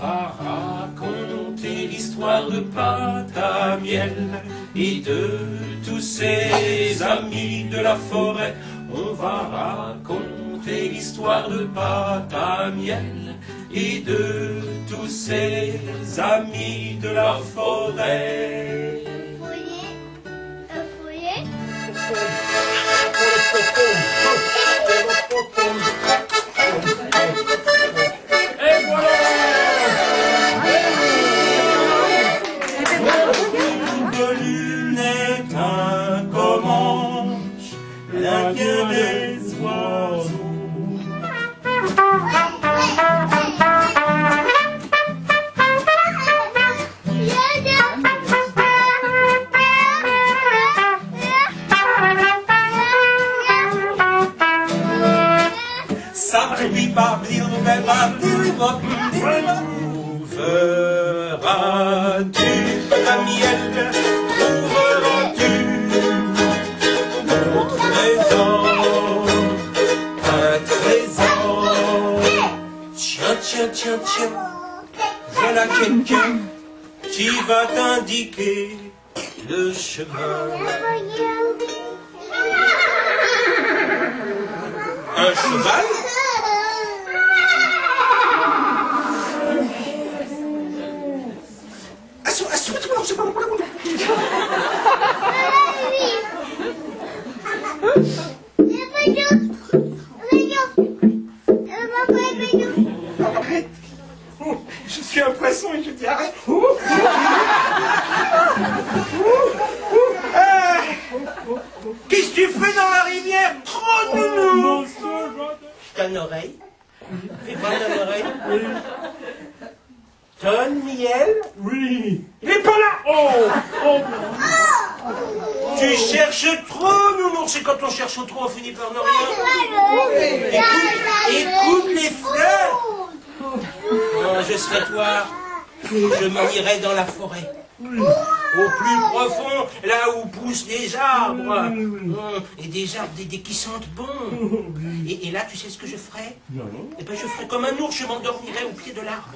va raconter l'histoire de Patamiel et de tous ses amis de la forêt. On va raconter l'histoire de Patamiel et de tous ses amis de la forêt. La gueule des oiseaux. Où feras-tu Patamiel? Tiens, voilà quelqu'un qui va t'indiquer le chemin. Un cheval? Je suis un poisson et je dis arrête. Qu'est-ce que tu fais dans la rivière? Trop nounou. Donne l'oreille. Fais-moi ton oreille. Oui. Patamiel. Oui. Il est pas là. Tu cherches trop, nounours, et quand on cherche trop, on finit par ne rien. Écoute les fleurs. Quand je serai toi, je m'en irai dans la forêt, au plus profond, là où poussent des arbres, et des arbres qui sentent bon. Et là, tu sais ce que je ferai? Eh bien, je ferai comme un ours, je m'endormirai au pied de l'arbre.